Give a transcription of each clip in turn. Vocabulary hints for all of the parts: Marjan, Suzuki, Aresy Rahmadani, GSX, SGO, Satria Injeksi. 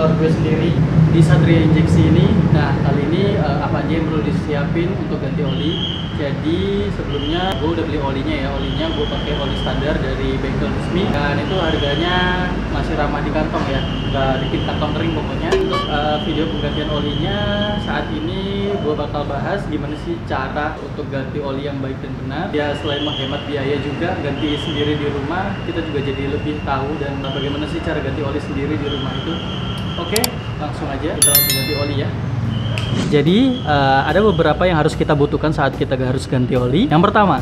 motor gue sendiri di satria injeksi ini. Nah kali ini apa aja yang perlu disiapin untuk ganti oli. Jadi sebelumnya gue udah beli olinya ya, olinya gue pakai oli standar dari bengkel resmi dan itu harganya masih ramah di kantong ya, nggak bikin kantong kering pokoknya. Untuk video penggantian olinya saat ini gue bakal bahas gimana sih cara untuk ganti oli yang baik dan benar ya, selain menghemat biaya juga ganti sendiri di rumah kita juga jadi lebih tahu dan bagaimana sih cara ganti oli sendiri di rumah itu. Oke, langsung aja kita langsung ganti oli ya. Jadi ada beberapa yang harus kita butuhkan saat kita harus ganti oli. Yang pertama,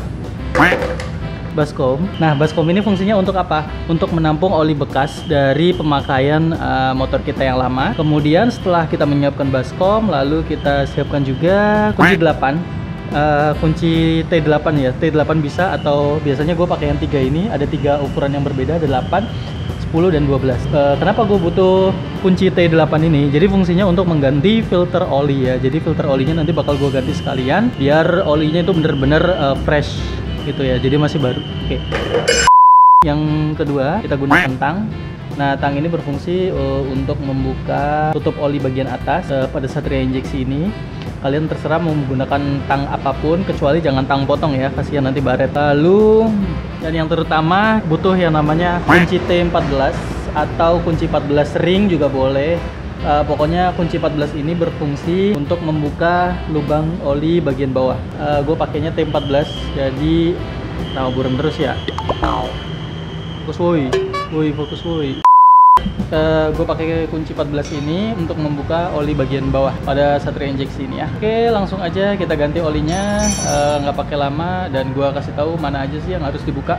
baskom. Nah, baskom ini fungsinya untuk apa? Untuk menampung oli bekas dari pemakaian motor kita yang lama. Kemudian setelah kita menyiapkan baskom, lalu kita siapkan juga kunci 8. Kunci T8 ya, T8 bisa atau biasanya gue pakai yang 3 ini. Ada 3 ukuran yang berbeda, ada 8, 10, dan 12. Kenapa gue butuh kunci T8 ini? Jadi fungsinya untuk mengganti filter oli ya. Jadi filter olinya nanti bakal gue ganti sekalian biar olinya itu bener-bener fresh gitu ya, jadi masih baru. Oke. Yang kedua kita gunakan tang. Nah, tang ini berfungsi untuk membuka tutup oli bagian atas pada satria injeksi ini. Kalian terserah mau menggunakan tang apapun, kecuali jangan tang potong ya, kasihan nanti baret. Lalu, dan yang terutama butuh yang namanya kunci T14 atau kunci 14 ring juga boleh. Pokoknya kunci 14 ini berfungsi untuk membuka lubang oli bagian bawah. Gue pakainya T14, jadi tahu buram terus ya. Fokus woi, woi fokus woi. Gue pakai kunci 14 ini untuk membuka oli bagian bawah pada satria injeksi ini ya. Oke, langsung aja kita ganti olinya, nggak pakai lama, dan gue kasih tahu mana aja sih yang harus dibuka.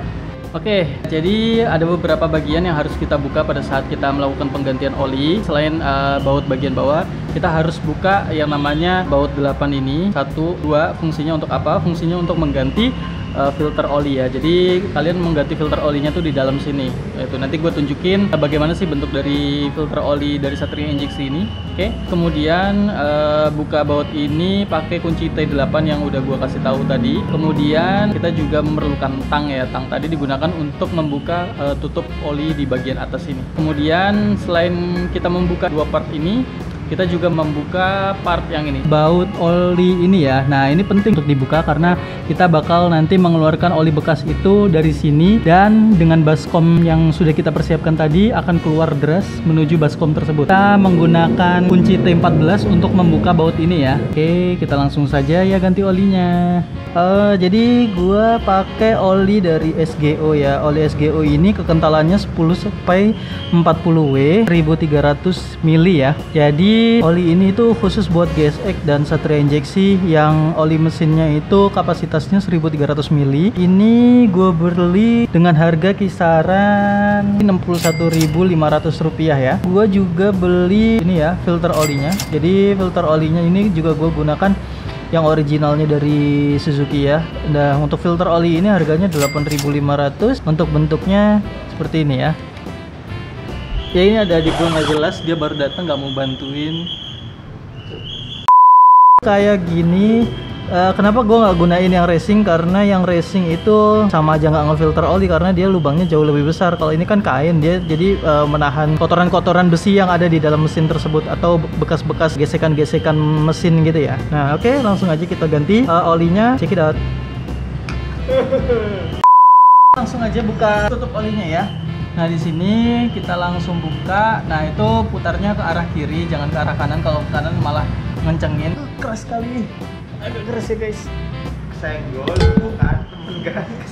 Oke, jadi ada beberapa bagian yang harus kita buka pada saat kita melakukan penggantian oli. Selain baut bagian bawah, kita harus buka yang namanya baut 8 ini. 1, 2, fungsinya untuk apa? Fungsinya untuk mengganti filter oli ya. Jadi kalian mengganti filter olinya tuh di dalam sini. Itu nanti gue tunjukin bagaimana sih bentuk dari filter oli dari satria injeksi ini. Oke. Kemudian buka baut ini pakai kunci T8 yang udah gue kasih tahu tadi. Kemudian kita juga memerlukan tang ya. Tang tadi digunakan untuk membuka tutup oli di bagian atas ini. Kemudian selain kita membuka dua part ini, kita juga membuka part yang ini, baut oli ini ya. Nah ini penting untuk dibuka karena kita bakal nanti mengeluarkan oli bekas itu dari sini, dan dengan baskom yang sudah kita persiapkan tadi akan keluar deras menuju baskom tersebut. Kita menggunakan kunci T14 untuk membuka baut ini ya. Oke, kita langsung saja ya ganti olinya. Jadi gua pakai oli dari SGO ya. Oli SGO ini kekentalannya 10-40W 1300 mili ya. Jadi oli ini itu khusus buat GSX dan satria injeksi yang oli mesinnya itu kapasitasnya 1300 mili. Ini gue beli dengan harga kisaran Rp61.500 ya. Gue juga beli ini ya, filter olinya. Jadi filter olinya ini juga gue gunakan yang originalnya dari Suzuki ya. Nah, untuk filter oli ini harganya Rp8.500 untuk bentuknya seperti ini ya. Ya ini ada adik gue nggak jelas, dia baru datang nggak mau bantuin. Kayak gini, kenapa gue nggak gunain yang racing? Karena yang racing itu sama aja nggak ngefilter oli karena dia lubangnya jauh lebih besar. Kalau ini kan kain, dia jadi menahan kotoran-kotoran besi yang ada di dalam mesin tersebut atau bekas-bekas gesekan-gesekan mesin gitu ya. Nah oke, langsung aja kita ganti olinya. Check it out. Langsung aja buka tutup olinya ya. Nah di sini kita langsung buka. Nah itu putarnya ke arah kiri, jangan ke arah kanan. Kalau ke kanan malah ngencengin. Keras sekali, agak keras ya guys. Kesenggol bukan temen guys.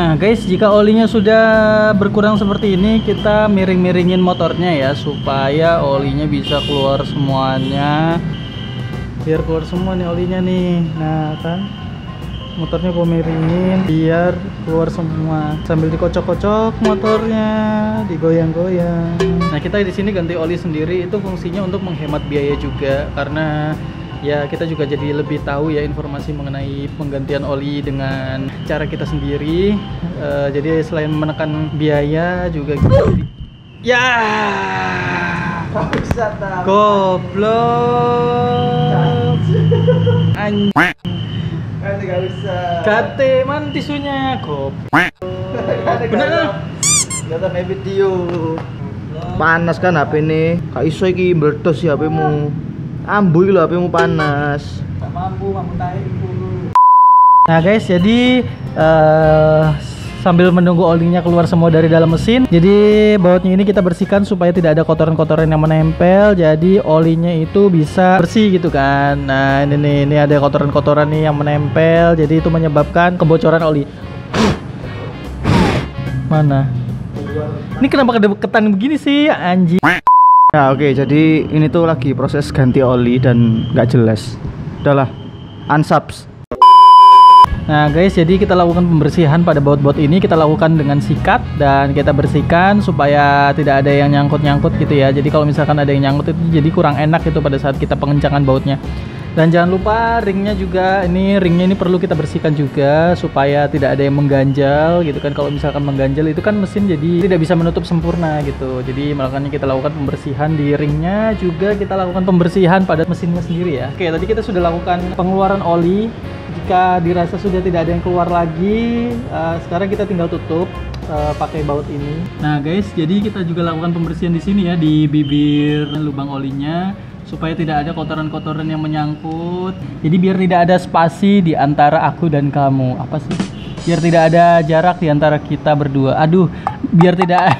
Nah guys, jika olinya sudah berkurang seperti ini, kita miring-miringin motornya ya supaya olinya bisa keluar semuanya. Biar keluar semua nih olinya nih. Nah kan motornya gue miringin biar keluar semua, sambil dikocok-kocok motornya, digoyang-goyang. Nah kita di sini ganti oli sendiri itu fungsinya untuk menghemat biaya juga, karena ya kita juga jadi lebih tahu ya informasi mengenai penggantian oli dengan cara kita sendiri. Jadi selain menekan biaya juga gitu. Ya Goblok. Anjing. Kan enggak bisa. Kate man tisunya, goblok. Bener. Kelihatan video. Panas kan HP ini. Kak iso iki meletus ya HP-mu. Ambuh lho HP-mu panas. Enggak mampu, mampu tarik dulu. Nah guys, jadi sambil menunggu olinya keluar semua dari dalam mesin, jadi bautnya ini kita bersihkan supaya tidak ada kotoran-kotoran yang menempel, jadi olinya itu bisa bersih gitu kan. Nah ini nih, ini ada kotoran-kotoran nih yang menempel, jadi itu menyebabkan kebocoran oli. Mana? Ini kenapa ketan begini sih, anjing? Nah oke, jadi ini tuh lagi proses ganti oli dan nggak jelas. Udahlah, unsubs. Nah guys, jadi kita lakukan pembersihan pada baut-baut ini, kita lakukan dengan sikat dan kita bersihkan supaya tidak ada yang nyangkut-nyangkut gitu ya. Jadi kalau misalkan ada yang nyangkut itu jadi kurang enak gitu pada saat kita pengencangan bautnya. Dan jangan lupa ringnya juga, ini ringnya ini perlu kita bersihkan juga supaya tidak ada yang mengganjal gitu kan. Kalau misalkan mengganjal itu kan mesin jadi tidak bisa menutup sempurna gitu. Jadi makanya kita lakukan pembersihan di ringnya, juga kita lakukan pembersihan pada mesinnya sendiri ya. Oke, tadi kita sudah lakukan pengeluaran oli. Jika dirasa sudah tidak ada yang keluar lagi, sekarang kita tinggal tutup pakai baut ini. Nah guys, jadi kita juga lakukan pembersihan di sini ya, di bibir lubang olinya, supaya tidak ada kotoran-kotoran yang menyangkut. Jadi biar tidak ada spasi di antara aku dan kamu. Apa sih? Biar tidak ada jarak di antara kita berdua. Aduh, biar tidak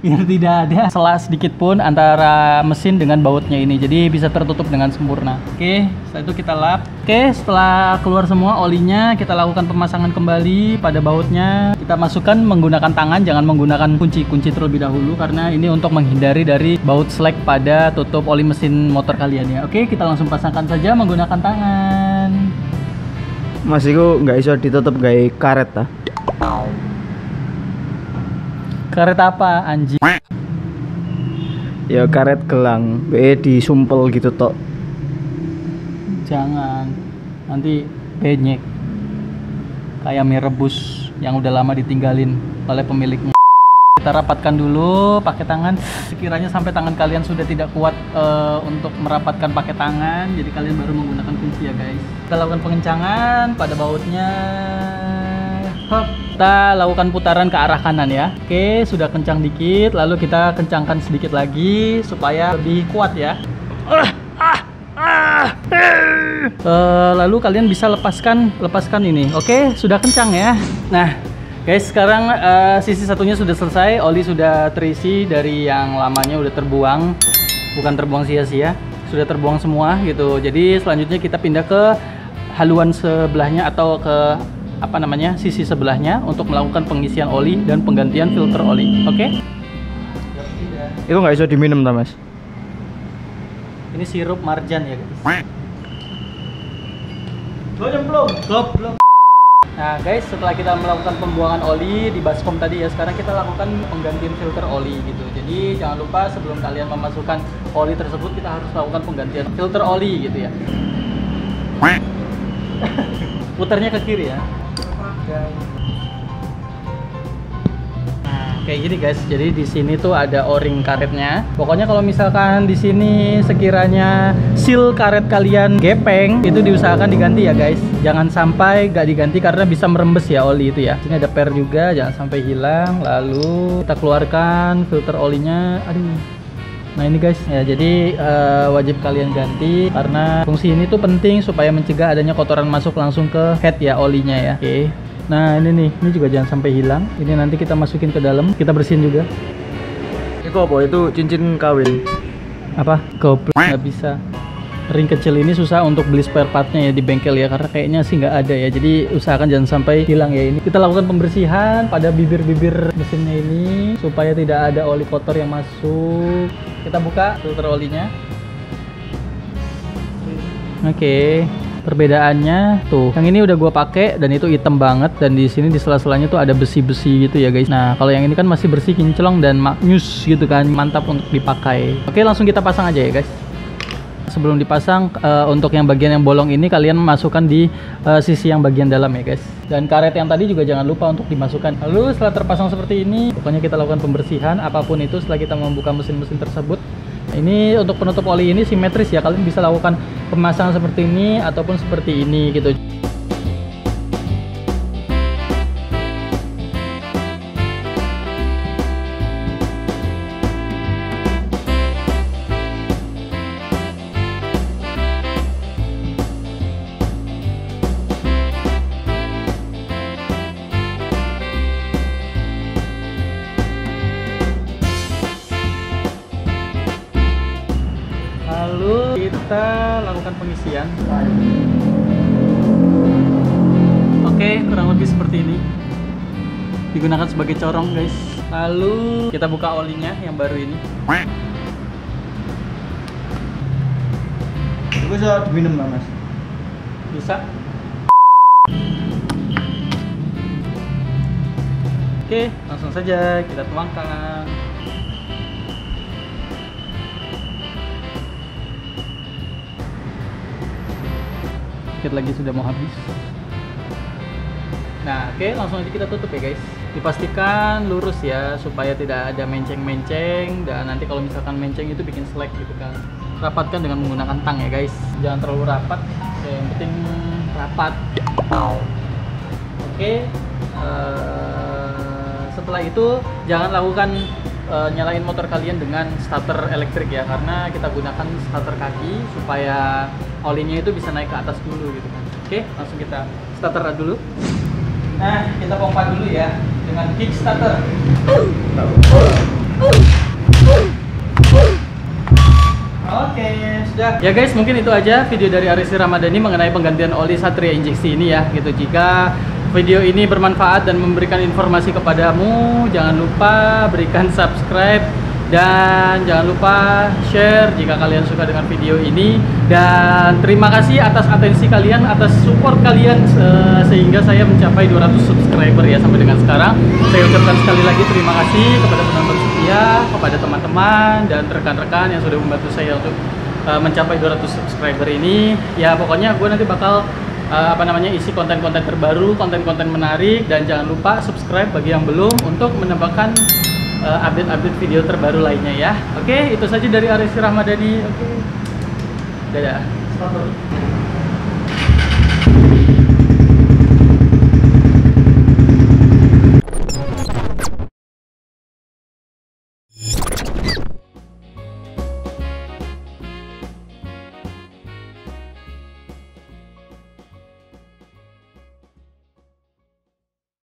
biar tidak ada celah sedikit pun antara mesin dengan bautnya ini, jadi bisa tertutup dengan sempurna. Oke, setelah itu kita lap. Oke, setelah keluar semua olinya, kita lakukan pemasangan kembali pada bautnya. Kita masukkan menggunakan tangan, jangan menggunakan kunci terlebih dahulu, karena ini untuk menghindari dari baut slack pada tutup oli mesin motor kalian ya. Oke, kita langsung pasangkan saja menggunakan tangan. Mas iku nggak iso ditutup gawe karet ta? Karet apa anjing? Ya karet gelang, be disumpel gitu tok. Jangan, nanti benyek kayak mie rebus yang udah lama ditinggalin oleh pemiliknya. Kita rapatkan dulu pakai tangan, sekiranya sampai tangan kalian sudah tidak kuat untuk merapatkan pakai tangan, jadi kalian baru menggunakan kunci ya guys. Kita lakukan pengencangan pada bautnya. Hop. Kita lakukan putaran ke arah kanan ya. Oke, sudah kencang dikit, lalu kita kencangkan sedikit lagi supaya lebih kuat ya. Lalu kalian bisa lepaskan ini. Oke, sudah kencang ya. Nah guys, sekarang sisi satunya sudah selesai, oli sudah terisi dari yang lamanya udah terbuang, bukan terbuang sia-sia, sudah terbuang semua gitu. Jadi selanjutnya kita pindah ke haluan sebelahnya atau ke apa namanya, sisi sebelahnya untuk melakukan pengisian oli dan penggantian filter oli. Oke? Itu nggak bisa diminum ta mas? Ini sirup Marjan ya guys. Belum. Nah guys, setelah kita melakukan pembuangan oli di baskom tadi ya, sekarang kita lakukan penggantian filter oli gitu. Jadi jangan lupa sebelum kalian memasukkan oli tersebut, kita harus lakukan penggantian filter oli gitu ya. Putarnya ke kiri ya. Nah, kayak gini guys. Jadi di sini tuh ada o-ring karetnya. Pokoknya kalau misalkan di sini sekiranya seal karet kalian gepeng, itu diusahakan diganti ya guys. Jangan sampai gak diganti karena bisa merembes ya oli itu ya. Sini ada per juga, jangan sampai hilang. Lalu kita keluarkan filter olinya. Aduh. Nah ini guys ya, jadi wajib kalian ganti karena fungsi ini tuh penting supaya mencegah adanya kotoran masuk langsung ke head ya, olinya ya. Oke. Nah ini nih, ini juga jangan sampai hilang. Ini nanti kita masukin ke dalam, kita bersihin juga. Eko apa itu cincin kawin? Apa? Goblok, nggak bisa. Ring kecil ini susah untuk beli spare partnya ya di bengkel ya, karena kayaknya sih nggak ada ya. Jadi usahakan jangan sampai hilang ya ini. Kita lakukan pembersihan pada bibir-bibir mesinnya ini supaya tidak ada oli kotor yang masuk. Kita buka filter olinya. Oke, perbedaannya tuh yang ini udah gua pakai dan itu hitam banget, dan di sini di sela-selanya tuh ada besi-besi gitu ya guys. Nah kalau yang ini kan masih bersih, kinclong dan maknyus gitu kan, mantap untuk dipakai. Oke, langsung kita pasang aja ya guys. Sebelum dipasang, untuk yang bagian yang bolong ini kalian masukkan di sisi yang bagian dalam ya guys. Dan karet yang tadi juga jangan lupa untuk dimasukkan. Lalu setelah terpasang seperti ini, pokoknya kita lakukan pembersihan apapun itu setelah kita membuka mesin-mesin tersebut. Ini untuk penutup oli ini simetris ya, kalian bisa lakukan pemasangan seperti ini ataupun seperti ini gitu. Kita lakukan pengisian. Oke, kurang lebih seperti ini. Digunakan sebagai corong, guys. Lalu kita buka olinya yang baru ini. Bisa diminum nggak, Mas? Bisa. Oke, langsung saja kita tuangkan. Sedikit lagi sudah mau habis. Nah, oke, langsung aja kita tutup ya guys. Dipastikan lurus ya supaya tidak ada menceng-menceng, dan nanti kalau misalkan menceng itu bikin slack gitu kan. Rapatkan dengan menggunakan tang ya guys, jangan terlalu rapat, yang penting rapat. Oke, setelah itu jangan lakukan nyalain motor kalian dengan starter elektrik ya, karena kita gunakan starter kaki supaya olinya itu bisa naik ke atas dulu gitu kan. Oke, langsung kita starter dulu. Nah, kita pompa dulu ya dengan kick starter. Oke, sudah. Ya guys, mungkin itu aja video dari Aresy Rahmadani mengenai penggantian oli Satria injeksi ini ya gitu. Jika video ini bermanfaat dan memberikan informasi kepadamu, jangan lupa berikan subscribe dan jangan lupa share jika kalian suka dengan video ini. Dan terima kasih atas atensi kalian, atas support kalian sehingga saya mencapai 200 subscriber ya sampai dengan sekarang. Saya ucapkan sekali lagi terima kasih kepada penonton setia, kepada teman-teman dan rekan-rekan yang sudah membantu saya untuk mencapai 200 subscriber ini. Ya pokoknya gue nanti bakal isi konten-konten terbaru, konten-konten menarik, dan jangan lupa subscribe bagi yang belum untuk menambahkan update-update video terbaru lainnya ya. Oke, itu saja dari Aresy Rahmadani. Oke. Dadah.